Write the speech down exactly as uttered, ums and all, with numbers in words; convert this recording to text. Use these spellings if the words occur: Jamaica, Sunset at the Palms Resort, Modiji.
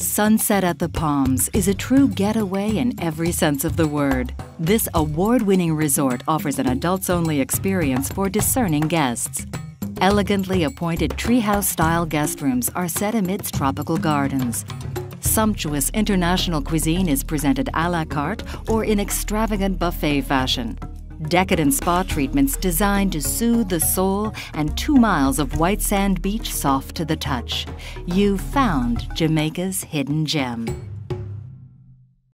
Sunset at the Palms is a true getaway in every sense of the word. This award-winning resort offers an adults-only experience for discerning guests. Elegantly appointed treehouse-style guest rooms are set amidst tropical gardens. Sumptuous international cuisine is presented à la carte or in extravagant buffet fashion. Decadent spa treatments designed to soothe the soul and two miles of white sand beach soft to the touch. You've found Jamaica's hidden gem.